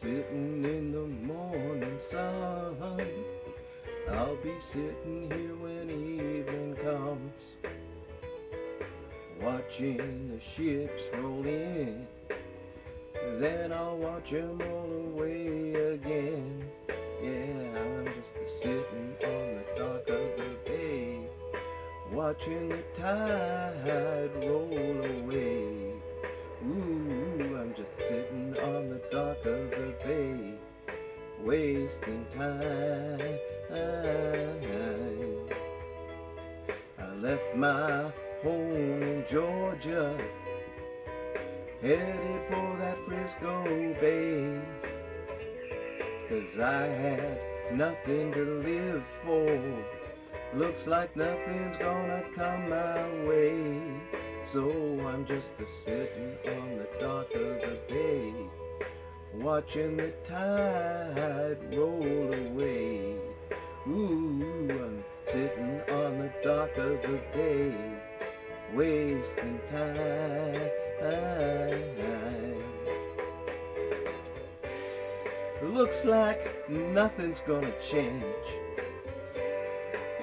sitting in the morning sun. I'll be sitting here when evening comes, watching the ships roll in. Then I'll watch them all away again. Yeah, I'm just sitting on the dock of the bay, watching the tide roll away. Ooh, I'm just sitting on the dock of the bay, wasting time. I left my home in Georgia, headed for that Frisco Bay, 'cause I had nothing to live for. Looks like nothing's gonna come my way. So I'm just sitting on the dock of the bay, watching the tide roll away. Ooh, I'm sitting on the dock of the bay, wasting time. Looks like nothing's gonna change.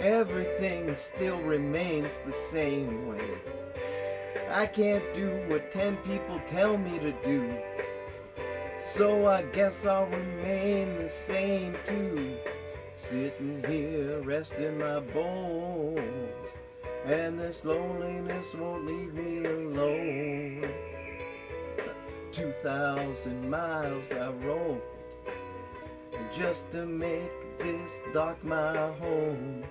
Everything still remains the same way. I can't do what 10 people tell me to do, so I guess I'll remain the same too. Sitting here resting my bones, and this loneliness won't leave me alone. 2,000 miles I roamed just to make this dock my home.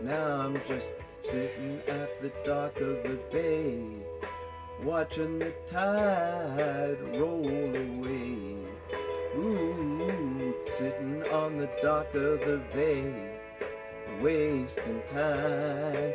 Now I'm just sitting at the dock of the bay, watching the tide roll away. Ooh, sitting on the dock of the bay, wasting time.